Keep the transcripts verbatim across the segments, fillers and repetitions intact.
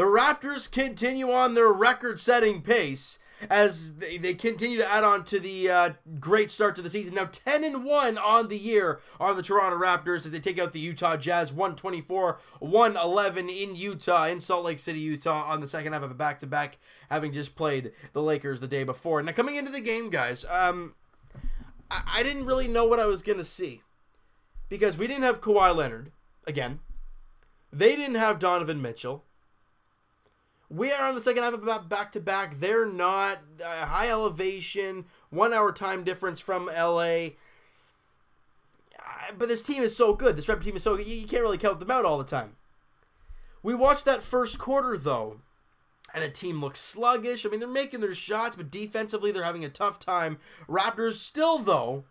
The Raptors continue on their record-setting pace as they, they continue to add on to the uh, great start to the season. Now ten and one on the year are the Toronto Raptors as they take out the Utah Jazz one twenty-four to one eleven in Utah, in Salt Lake City, Utah, on the second half of a back-to-back, having just played the Lakers the day before. Now coming into the game, guys, um, I, I didn't really know what I was going to see because we didn't have Kawhi Leonard again. They didn't have Donovan Mitchell. We are on the second half of about back-to-back. They're not uh, high elevation, one-hour time difference from L A. Uh, but this team is so good. This Raptor team is so good. You, you can't really count them out all the time. We watched that first quarter, though, and the team looks sluggish. I mean, they're making their shots, but defensively they're having a tough time. Raptors still, though,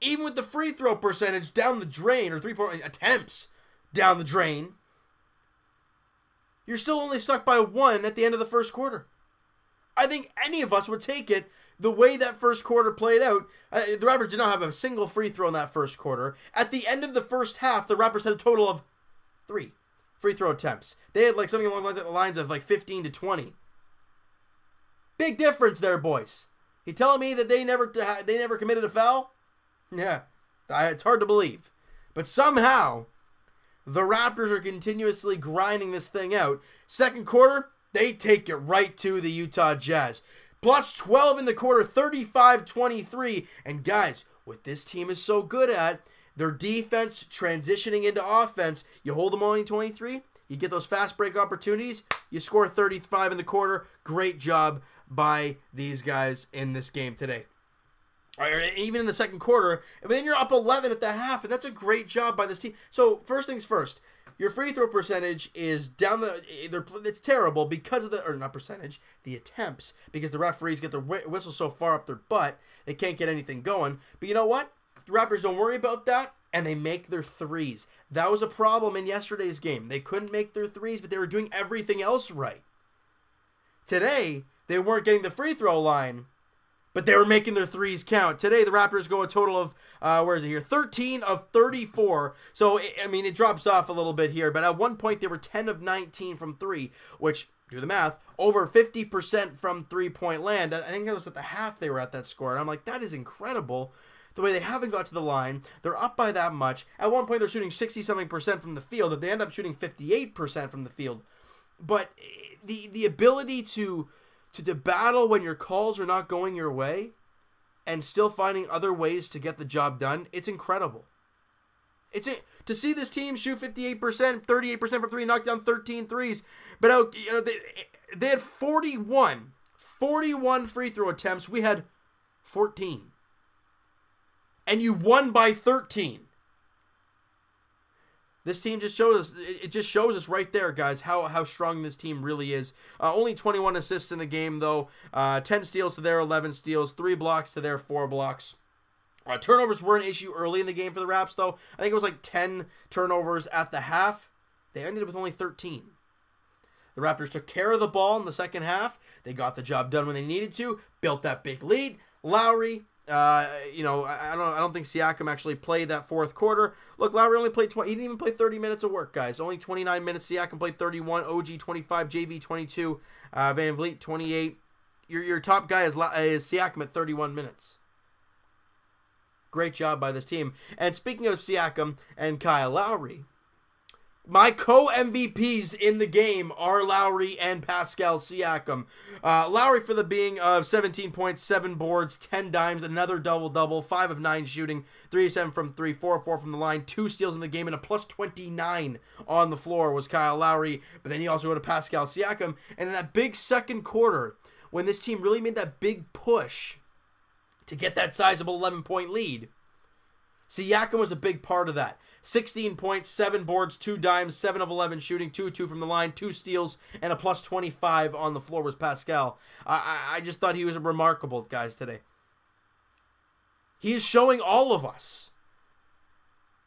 even with the free throw percentage down the drain, or three-point attempts down the drain, you're still only stuck by one at the end of the first quarter. I think any of us would take it the way that first quarter played out. Uh, the Raptors did not have a single free throw in that first quarter. At the end of the first half, the Raptors had a total of three free throw attempts. They had like something along the lines of like fifteen to twenty. Big difference there, boys. You telling me that they never they never committed a foul? Yeah, I, it's hard to believe. But somehow the Raptors are continuously grinding this thing out. Second quarter, they take it right to the Utah Jazz. Plus twelve in the quarter, thirty-five twenty-three. And guys, what this team is so good at, their defense transitioning into offense. You hold them only twenty-three, you get those fast break opportunities, you score thirty-five in the quarter. Great job by these guys in this game today. Even in the second quarter, but then you're up eleven at the half, and that's a great job by this team. So first things first, your free throw percentage is down the. It's terrible because of the, or not percentage, the attempts, because the referees get their whistle so far up their butt they can't get anything going. But you know what? The Raptors don't worry about that, and they make their threes. That was a problem in yesterday's game. They couldn't make their threes, but they were doing everything else right. Today they weren't getting the free throw line, but they were making their threes count. Today, the Raptors go a total of, uh, where is it here, thirteen of thirty-four. So, it, I mean, it drops off a little bit here. But at one point, they were ten of nineteen from three, which, do the math, over fifty percent from three-point land. I think that was at the half they were at that score. And I'm like, that is incredible, the way they haven't got to the line. They're up by that much. At one point, they're shooting sixty-something percent from the field. If they end up shooting fifty-eight percent from the field. But the, the ability to... To, to battle when your calls are not going your way and still finding other ways to get the job done, it's incredible. It's a, to see this team shoot fifty-eight percent, thirty-eight percent from three, knock down thirteen threes. But out, you know, they, they had forty-one, forty-one free throw attempts. We had fourteen. And you won by thirteen. This team just shows us, it just shows us right there, guys, how, how strong this team really is. Uh, only twenty-one assists in the game, though. Uh, ten steals to their eleven steals, three blocks to their four blocks. Uh, turnovers were an issue early in the game for the Raps, though. I think it was like ten turnovers at the half. They ended up with only thirteen. The Raptors took care of the ball in the second half. They got the job done when they needed to, built that big lead. Lowry... Uh, you know, I, I don't. I don't think Siakam actually played that fourth quarter. Look, Lowry only played twenty. He didn't even play thirty minutes of work, guys. Only twenty-nine minutes. Siakam played thirty-one. O G twenty-five. J V twenty-two. Uh, VanVleet twenty-eight. Your your top guy is is Siakam at thirty-one minutes. Great job by this team. And speaking of Siakam and Kyle Lowry, my co-M V Ps in the game are Lowry and Pascal Siakam. Uh, Lowry for the being of seventeen points, seven boards, ten dimes, another double-double, five of nine shooting, three of seven from three, four of four from the line, two steals in the game, and a plus twenty-nine on the floor was Kyle Lowry. But then he also went to Pascal Siakam. And in that big second quarter, when this team really made that big push to get that sizable eleven-point lead, Siakam was a big part of that. sixteen points, seven boards, two dimes, seven of eleven shooting, two of two from the line, two steals, and a plus twenty-five on the floor was Pascal. I, I just thought he was remarkable, guys, today. He is showing all of us.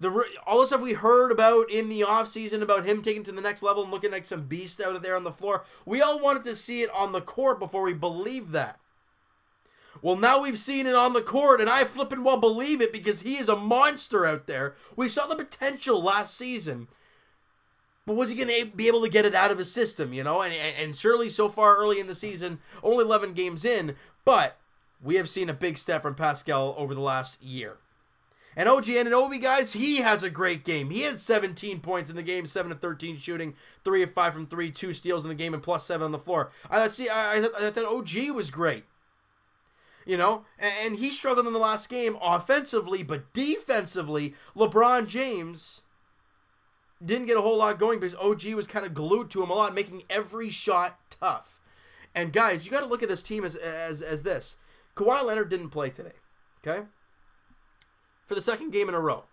The, all the stuff we heard about in the offseason about him taking to the next level and looking like some beast out of there on the floor, we all wanted to see it on the court before we believed that. Well, now we've seen it on the court, and I flippin' well believe it because he is a monster out there. We saw the potential last season. But was he going to be able to get it out of his system, you know? And, and surely so far early in the season, only eleven games in, but we have seen a big step from Pascal over the last year. And O G Anunoby, guys, he has a great game. He had seventeen points in the game, seven of thirteen shooting, three of five from three, two steals in the game, and plus seven on the floor. I, see, I, I, I thought O G was great. You know, and, and he struggled in the last game offensively, but defensively, LeBron James didn't get a whole lot going because O G was kind of glued to him a lot, making every shot tough. And guys, you got to look at this team as, as, as this. Kawhi Leonard didn't play today, okay? For the second game in a row.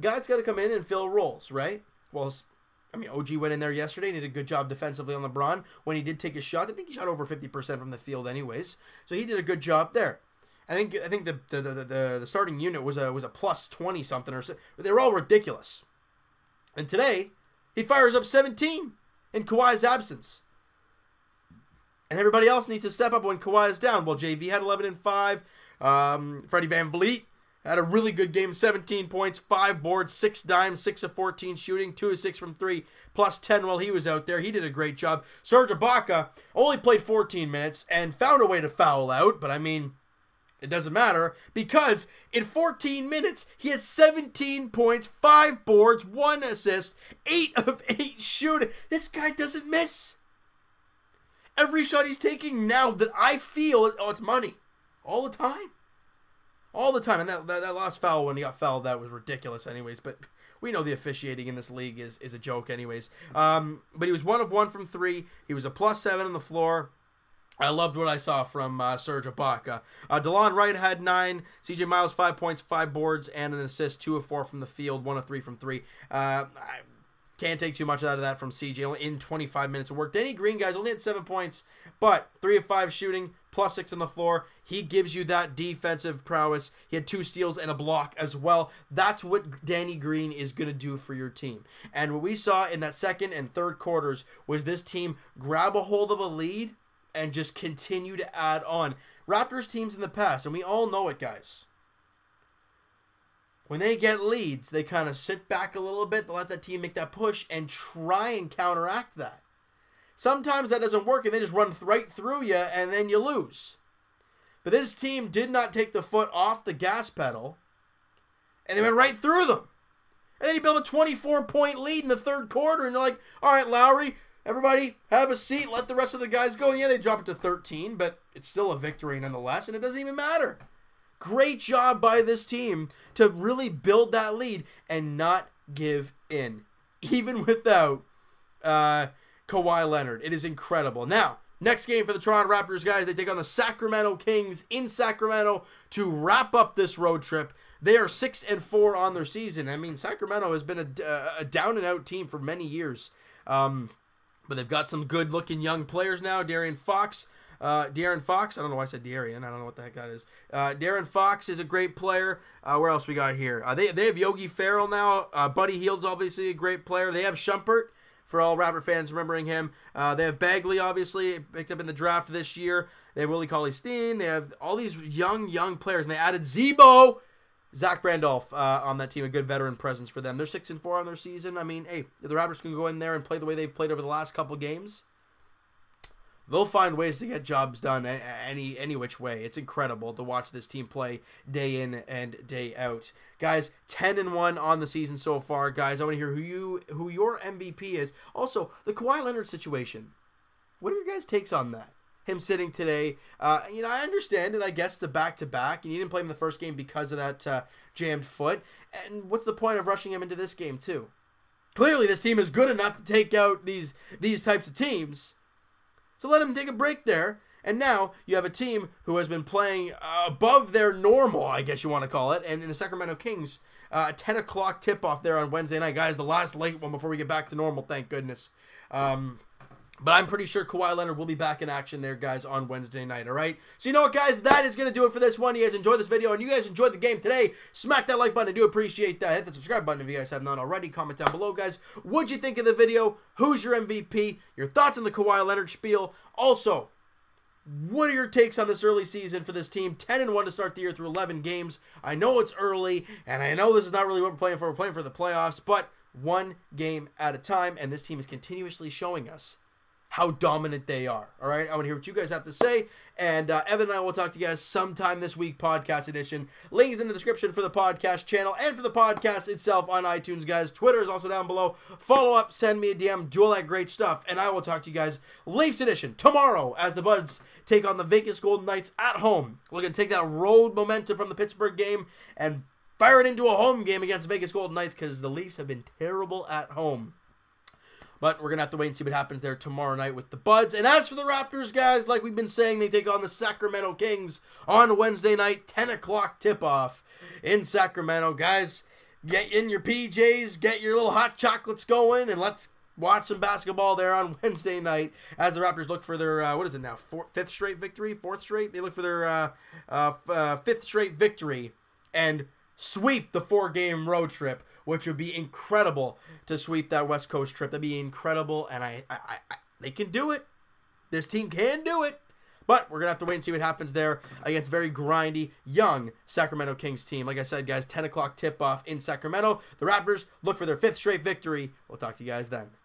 Guys got to come in and fill roles, right? Well, I mean, O G went in there yesterday and did a good job defensively on LeBron when he did take his shots. I think he shot over fifty percent from the field anyways. So he did a good job there. I think I think the the the, the, the starting unit was a was a plus twenty something or so. They were all ridiculous. And today, he fires up seventeen in Kawhi's absence. And everybody else needs to step up when Kawhi is down. Well, J V had eleven and five. Um, Freddie VanVleet had a really good game, seventeen points, five boards, six dimes, six of fourteen shooting, two of six from three, plus ten while he was out there. He did a great job. Serge Ibaka only played fourteen minutes and found a way to foul out, but I mean, it doesn't matter because in fourteen minutes, he had seventeen points, five boards, one assist, eight of eight shooting. This guy doesn't miss. Every shot he's taking now that I feel, oh, it's money. All the time. All the time. And that, that, that last foul when he got fouled, that was ridiculous anyways. But we know the officiating in this league is, is a joke anyways. Um, but he was one of one from three. He was a plus seven on the floor. I loved what I saw from uh, Serge Ibaka. Uh, DeLon Wright had nine. C J Miles, five points, five boards, and an assist. Two of four from the field, one of three from three. Uh, I can't take too much out of that from C J. Only in twenty-five minutes of work. Danny Green, guys, only had seven points, but three of five shooting, plus six on the floor. He gives you that defensive prowess. He had two steals and a block as well. That's what Danny Green is going to do for your team. And what we saw in that second and third quarters was this team grab a hold of a lead and just continue to add on. Raptors teams in the past, and we all know it, guys. When they get leads, they kind of sit back a little bit, let that team make that push, and try and counteract that. Sometimes that doesn't work, and they just run right through you, and then you lose. But this team did not take the foot off the gas pedal, and they went right through them. And then you build a twenty-four point lead in the third quarter, and you're like, all right, Lowry, everybody, have a seat. Let the rest of the guys go. And yeah, they drop it to thirteen, but it's still a victory nonetheless, and it doesn't even matter. Great job by this team to really build that lead and not give in, even without uh, Kawhi Leonard. It is incredible. Now, next game for the Toronto Raptors, guys, they take on the Sacramento Kings in Sacramento to wrap up this road trip. They are six and four on their season. I mean, Sacramento has been a, a down-and-out team for many years. Um... But they've got some good-looking young players now. De'Aaron Fox, uh, De'Aaron Fox. I don't know why I said De'Aaron. I don't know what the heck that is. Uh, De'Aaron Fox is a great player. Uh, where else we got here? Uh, they they have Yogi Ferrell now. Uh, Buddy Hield's obviously a great player. They have Shumpert, for all Raptor fans remembering him. Uh, they have Bagley, obviously picked up in the draft this year. They have Willie Cauley-Stein. They have all these young young players, and they added Zebo, Zach Randolph uh, on that team, a good veteran presence for them. They're six and four on their season. I mean, hey, if the Raptors can go in there and play the way they've played over the last couple games, they'll find ways to get jobs done any any which way. It's incredible to watch this team play day in and day out, guys. Ten and one on the season so far, guys. I want to hear who you who your M V P is. Also, the Kawhi Leonard situation. What are your guys' takes on that? Him sitting today, uh, you know, I understand it, I guess, to back-to-back, and you didn't play him the first game because of that uh, jammed foot, and what's the point of rushing him into this game, too? Clearly, this team is good enough to take out these, these types of teams, so let him take a break there, and now you have a team who has been playing uh, above their normal, I guess you want to call it, and in the Sacramento Kings, uh, a ten o'clock tip-off there on Wednesday night. Guys, the last late one before we get back to normal, thank goodness. Um... But I'm pretty sure Kawhi Leonard will be back in action there, guys, on Wednesday night, all right? So you know what, guys? That is going to do it for this one. You guys enjoyed this video, and you guys enjoyed the game today. Smack that like button. I do appreciate that. Hit the subscribe button if you guys have not already. Comment down below, guys. What'd you think of the video? Who's your M V P? Your thoughts on the Kawhi Leonard spiel? Also, what are your takes on this early season for this team? ten and one to start the year through eleven games. I know it's early, and I know this is not really what we're playing for. We're playing for the playoffs, but one game at a time, and this team is continuously showing us how dominant they are. All right, I want to hear what you guys have to say, and uh, Evan and I will talk to you guys sometime this week, podcast edition. Links in the description for the podcast channel and for the podcast itself on iTunes, guys. Twitter is also down below. Follow up, send me a D M, do all that great stuff, and I will talk to you guys Leafs edition tomorrow as the Buds take on the Vegas Golden Knights at home. We're going to take that road momentum from the Pittsburgh game and fire it into a home game against Vegas Golden Knights, because the Leafs have been terrible at home. But we're going to have to wait and see what happens there tomorrow night with the Buds. And as for the Raptors, guys, like we've been saying, they take on the Sacramento Kings on Wednesday night, ten o'clock tip-off in Sacramento. Guys, get in your P Js, get your little hot chocolates going, and let's watch some basketball there on Wednesday night as the Raptors look for their, uh, what is it now, four, fifth straight victory? Fourth straight? They look for their uh, uh, uh, fifth straight victory and sweep the four-game road trip, which would be incredible to sweep that West Coast trip. That'd be incredible, and I, I, I, they can do it. This team can do it, but we're going to have to wait and see what happens there against very grindy, young Sacramento Kings team. Like I said, guys, ten o'clock tip-off in Sacramento. The Raptors look for their fifth straight victory. We'll talk to you guys then.